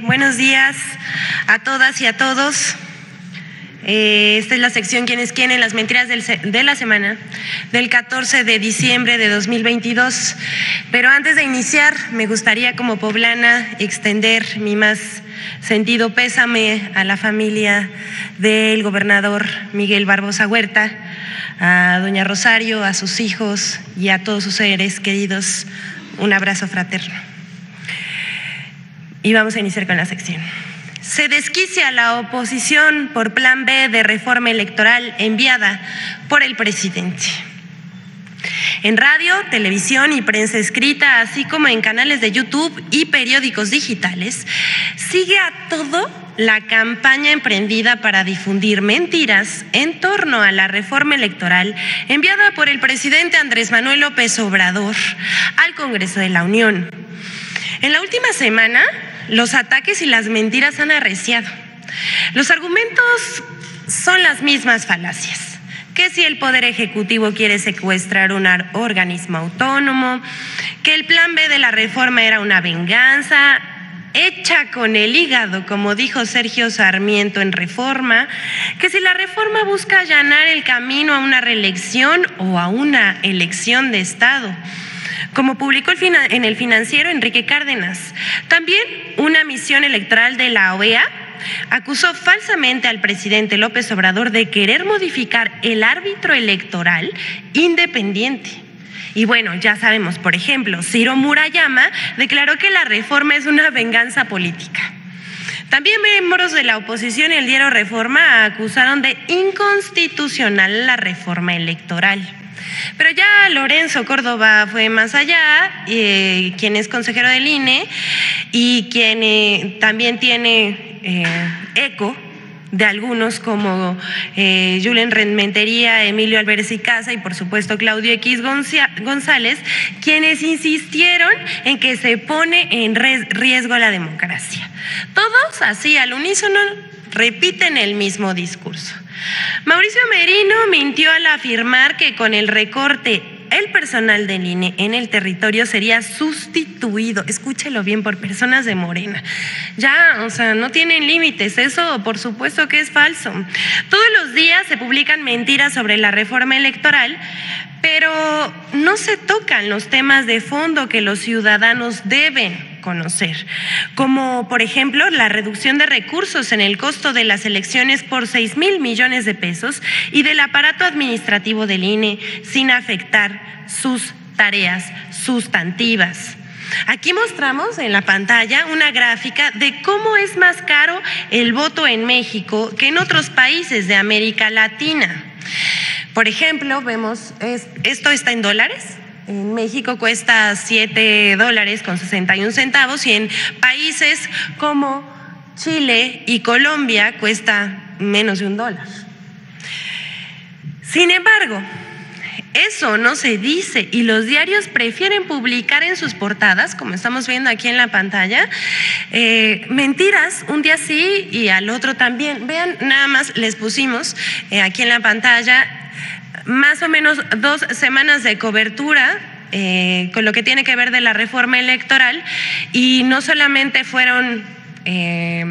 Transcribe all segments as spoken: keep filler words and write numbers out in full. Buenos días a todas y a todos. Eh, esta es la sección Quiénes Quieren, las mentiras del, de la semana del catorce de diciembre de dos mil veintidós. Pero antes de iniciar, me gustaría como poblana extender mi más sentido pésame a la familia del gobernador Miguel Barbosa Huerta, a doña Rosario, a sus hijos y a todos sus seres queridos. Un abrazo fraterno. Y vamos a iniciar con la sección. Se desquicia la oposición por plan B de reforma electoral enviada por el presidente. En radio, televisión y prensa escrita, así como en canales de YouTube y periódicos digitales, sigue a todo la campaña emprendida para difundir mentiras en torno a la reforma electoral enviada por el presidente Andrés Manuel López Obrador al Congreso de la Unión. En la última semana, los ataques y las mentiras han arreciado. Los argumentos son las mismas falacias. Que si el Poder Ejecutivo quiere secuestrar un organismo autónomo, que el plan B de la reforma era una venganza hecha con el hígado, como dijo Sergio Sarmiento en Reforma, que si la reforma busca allanar el camino a una reelección o a una elección de Estado, como publicó el finan- en el financiero Enrique Cárdenas. También una misión electoral de la O E A acusó falsamente al presidente López Obrador de querer modificar el árbitro electoral independiente. Y bueno, ya sabemos, por ejemplo, Ciro Murayama declaró que la reforma es una venganza política. También miembros de la oposición y el diario Reforma acusaron de inconstitucional la reforma electoral. Pero ya Lorenzo Córdoba fue más allá, eh, quien es consejero del I N E y quien eh, también tiene eh, eco de algunos como eh, Julen Rendmentería, Emilio Álvarez Icaza y por supuesto Claudio X. González, quienes insistieron en que se pone en riesgo la democracia. Todos así al unísono repiten el mismo discurso. Mauricio Merino mintió al afirmar que con el recorte el personal del I N E en el territorio sería sustituido, escúchelo bien, por personas de Morena. Ya, o sea, no tienen límites, eso por supuesto que es falso. Todos los días se publican mentiras sobre la reforma electoral, pero no se tocan los temas de fondo que los ciudadanos deben conocer, como por ejemplo la reducción de recursos en el costo de las elecciones por seis mil millones de pesos y del aparato administrativo del I N E sin afectar sus tareas sustantivas. Aquí mostramos en la pantalla una gráfica de cómo es más caro el voto en México que en otros países de América Latina. Por ejemplo, vemos, es, esto está en dólares. En México cuesta siete dólares con sesenta y un centavos y en países como Chile y Colombia cuesta menos de un dólar. Sin embargo, eso no se dice y los diarios prefieren publicar en sus portadas, como estamos viendo aquí en la pantalla, eh, mentiras un día sí y al otro también. Vean, nada más les pusimos eh, aquí en la pantalla más o menos dos semanas de cobertura eh, con lo que tiene que ver de la reforma electoral y no solamente fueron eh,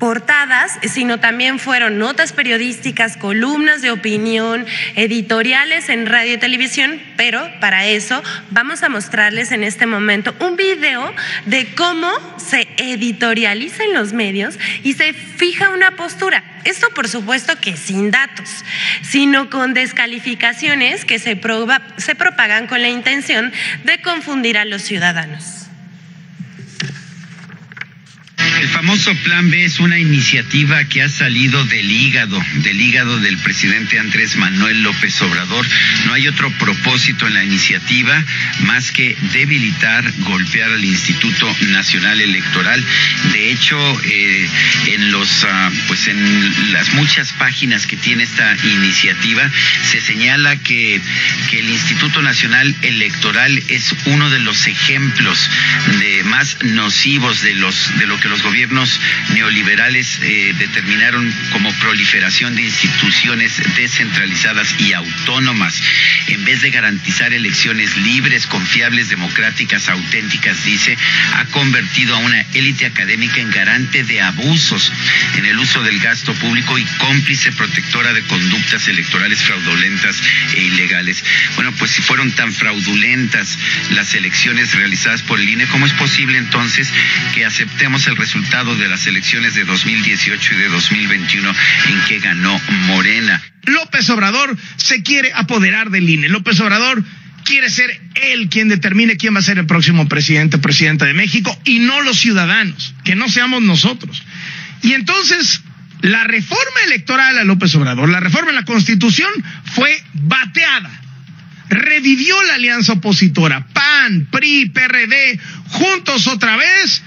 portadas, sino también fueron notas periodísticas, columnas de opinión, editoriales en radio y televisión, pero para eso vamos a mostrarles en este momento un video de cómo se editorializa en los medios y se fija una postura. Esto por supuesto que sin datos, sino con descalificaciones que se, proba, se propagan con la intención de confundir a los ciudadanos. El famoso Plan B es una iniciativa que ha salido del hígado, del hígado del presidente Andrés Manuel López Obrador. No hay otro propósito en la iniciativa más que debilitar, golpear al Instituto Nacional Electoral. De hecho, eh, en los, uh, pues en las muchas páginas que tiene esta iniciativa se señala que, que el Instituto Nacional Electoral es uno de los ejemplos de más nocivos de los de lo que los gobiernos gobiernos neoliberales eh, determinaron como proliferación de instituciones descentralizadas y autónomas, en vez de garantizar elecciones libres, confiables, democráticas, auténticas, dice, ha convertido a una élite académica en garante de abusos en el uso del gasto público y cómplice protectora de conductas electorales fraudulentas e ilegales. Bueno, pues si fueron tan fraudulentas las elecciones realizadas por el I N E, ¿cómo es posible entonces que aceptemos el resultado de las elecciones de dos mil dieciocho y de dos mil veintiuno en que ganó Morena? López Obrador se quiere apoderar del I N E. López Obrador quiere ser él quien determine quién va a ser el próximo presidente o presidenta de México, y no los ciudadanos, que no seamos nosotros. Y entonces la reforma electoral a López Obrador, la reforma en la Constitución, fue bateada. Revivió la alianza opositora, P A N, P R I, P R D, juntos otra vez,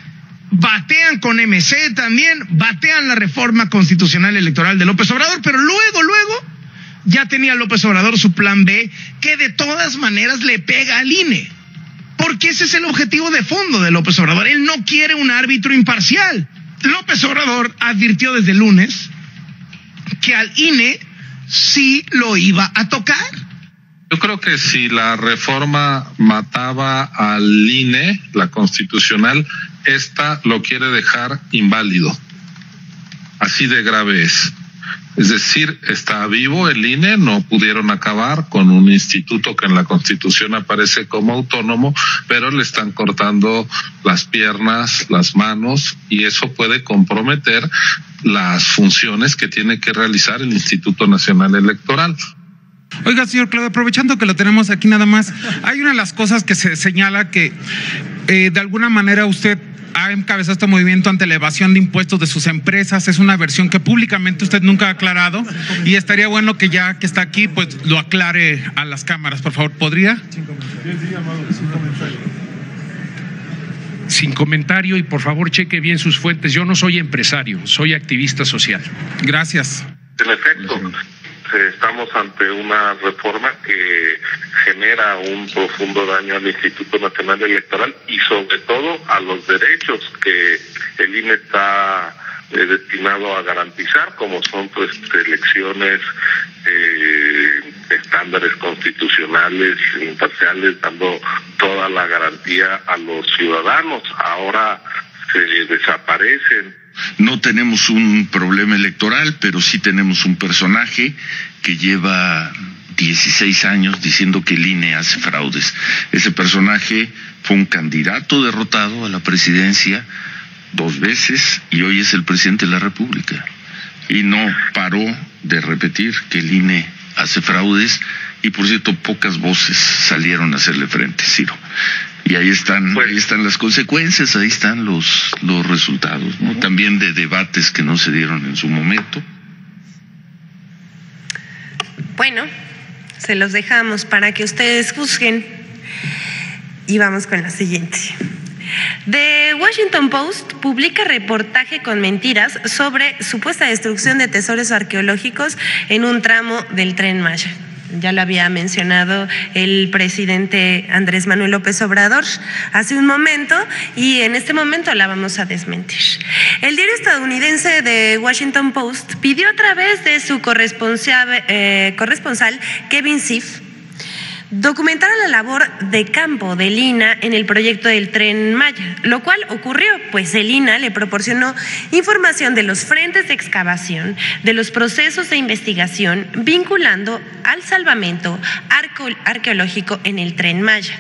batean con M C también, batean la reforma constitucional electoral de López Obrador, pero luego, luego, ya tenía López Obrador su plan B, que de todas maneras le pega al I N E, porque ese es el objetivo de fondo de López Obrador. Él no quiere un árbitro imparcial. López Obrador advirtió desde el lunes que al I N E sí lo iba a tocar. Yo creo que si la reforma mataba al I N E, la constitucional, esta lo quiere dejar inválido. Así de grave es. Es decir, está vivo el I N E, no pudieron acabar con un instituto que en la Constitución aparece como autónomo, pero le están cortando las piernas, las manos, y eso puede comprometer las funciones que tiene que realizar el Instituto Nacional Electoral. Oiga, señor Claudio, aprovechando que lo tenemos aquí nada más, hay una de las cosas que se señala que eh, de alguna manera usted ha encabezado este movimiento ante la evasión de impuestos de sus empresas. Es una versión que públicamente usted nunca ha aclarado, y estaría bueno que ya que está aquí, pues lo aclare a las cámaras, por favor. ¿Podría? Sin comentario. Sin comentario, y por favor cheque bien sus fuentes. Yo no soy empresario, soy activista social. Gracias. En efecto, estamos ante una reforma que genera un profundo daño al Instituto Nacional Electoral y sobre todo a los derechos que el I N E está eh, destinado a garantizar, como son pues elecciones, eh, estándares constitucionales, imparciales, dando toda la garantía a los ciudadanos. Ahora se desaparecen. No tenemos un problema electoral, pero sí tenemos un personaje que lleva dieciséis años diciendo que el I N E hace fraudes. Ese personaje fue un candidato derrotado a la presidencia dos veces y hoy es el presidente de la República. Y no paró de repetir que el I N E hace fraudes, y por cierto, pocas voces salieron a hacerle frente, Ciro. Y ahí están, pues, ahí están las consecuencias, ahí están los los resultados, ¿no? También de debates que no se dieron en su momento. Bueno, se los dejamos para que ustedes juzguen. Y vamos con la siguiente. The Washington Post publica reportaje con mentiras sobre supuesta destrucción de tesoros arqueológicos en un tramo del Tren Maya. Ya lo había mencionado el presidente Andrés Manuel López Obrador hace un momento, y en este momento la vamos a desmentir. El diario estadounidense The Washington Post pidió a través de su corresponsal, eh, corresponsal Kevin Siff, documentar la labor de campo del I N A H en el proyecto del Tren Maya, lo cual ocurrió, pues el I N A H le proporcionó información de los frentes de excavación, de los procesos de investigación vinculando al salvamento arqueológico en el Tren Maya,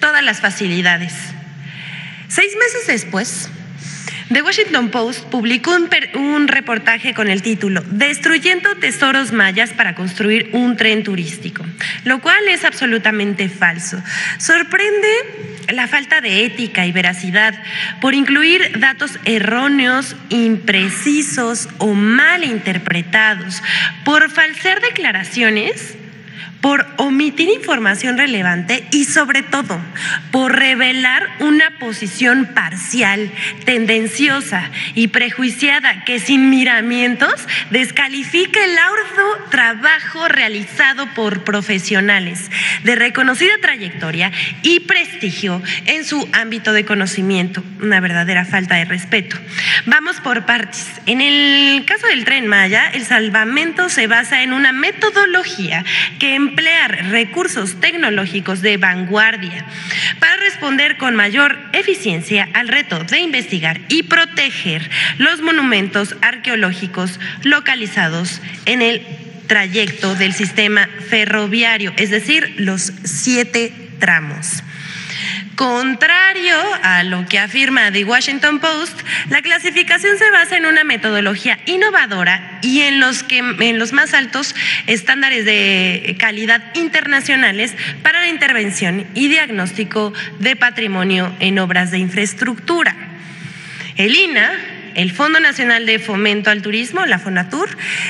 todas las facilidades. Seis meses después, The Washington Post publicó un, per, un reportaje con el título "Destruyendo tesoros mayas para construir un tren turístico", lo cual es absolutamente falso. Sorprende la falta de ética y veracidad por incluir datos erróneos, imprecisos o mal interpretados, por falsear declaraciones, por omitir información relevante y sobre todo por revelar una posición parcial, tendenciosa y prejuiciada que sin miramientos descalifica el arduo trabajo realizado por profesionales de reconocida trayectoria y prestigio en su ámbito de conocimiento. Una verdadera falta de respeto. Vamos por partes. En el caso del Tren Maya, el salvamento se basa en una metodología que emplear recursos tecnológicos de vanguardia para responder con mayor eficiencia al reto de investigar y proteger los monumentos arqueológicos localizados en el trayecto del sistema ferroviario, es decir, los siete tramos. Contrario a lo que afirma The Washington Post, la clasificación se basa en una metodología innovadora y en los, que, en los más altos estándares de calidad internacionales para la intervención y diagnóstico de patrimonio en obras de infraestructura. El I N A H, el Fondo Nacional de Fomento al Turismo, la FONATUR,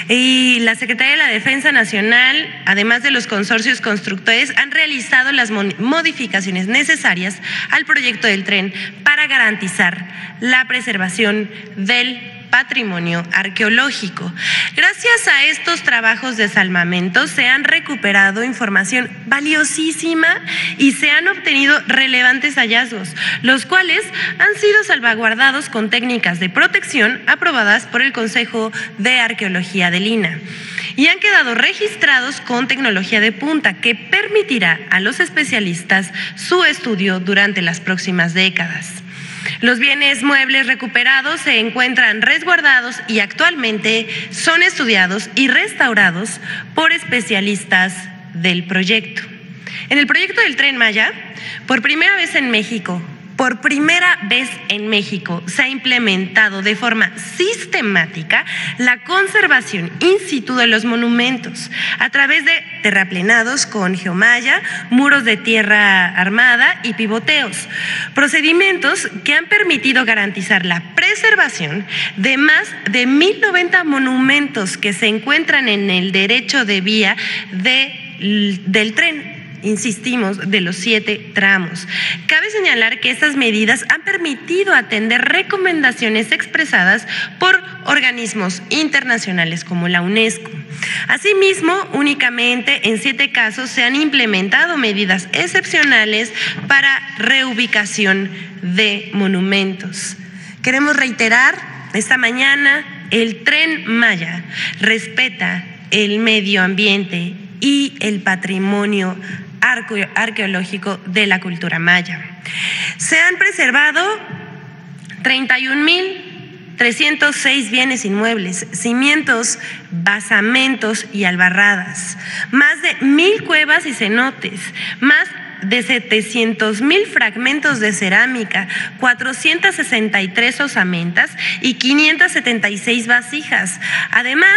y la Secretaría de la Defensa Nacional, además de los consorcios constructores, han realizado las modificaciones necesarias al proyecto del tren para garantizar la preservación del patrimonio arqueológico. Gracias a estos trabajos de salvamento se han recuperado información valiosísima y se han obtenido relevantes hallazgos, los cuales han sido salvaguardados con técnicas de protección aprobadas por el Consejo de Arqueología del I N A H y han quedado registrados con tecnología de punta que permitirá a los especialistas su estudio durante las próximas décadas. Los bienes muebles recuperados se encuentran resguardados y actualmente son estudiados y restaurados por especialistas del proyecto. En el proyecto del Tren Maya, por primera vez en México, por primera vez en México se ha implementado de forma sistemática la conservación in situ de los monumentos a través de terraplenados con geomalla, muros de tierra armada y pivoteos, procedimientos que han permitido garantizar la preservación de más de mil noventa monumentos que se encuentran en el derecho de vía de, del tren. Insistimos, de los siete tramos. Cabe señalar que estas medidas han permitido atender recomendaciones expresadas por organismos internacionales como la UNESCO. Asimismo, únicamente en siete casos se han implementado medidas excepcionales para reubicación de monumentos. Queremos reiterar esta mañana, el Tren Maya respeta el medio ambiente y el patrimonio arqueológico de la cultura maya. Se han preservado treinta y un mil trescientos seis bienes inmuebles, cimientos, basamentos y albarradas, más de mil cuevas y cenotes, más de setecientos mil fragmentos de cerámica, cuatrocientos sesenta y tres osamentas y quinientos setenta y seis vasijas. Además,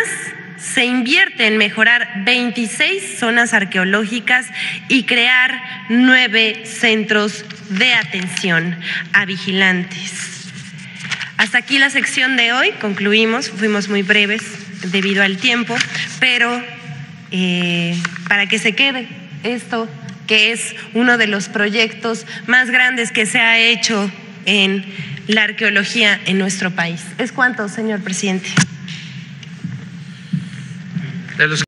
se invierte en mejorar veintiséis zonas arqueológicas y crear nueve centros de atención a vigilantes. Hasta aquí la sección de hoy, concluimos, fuimos muy breves debido al tiempo, pero eh, para que se quede esto, que es uno de los proyectos más grandes que se ha hecho en la arqueología en nuestro país. ¿Es cuánto, señor presidente? De los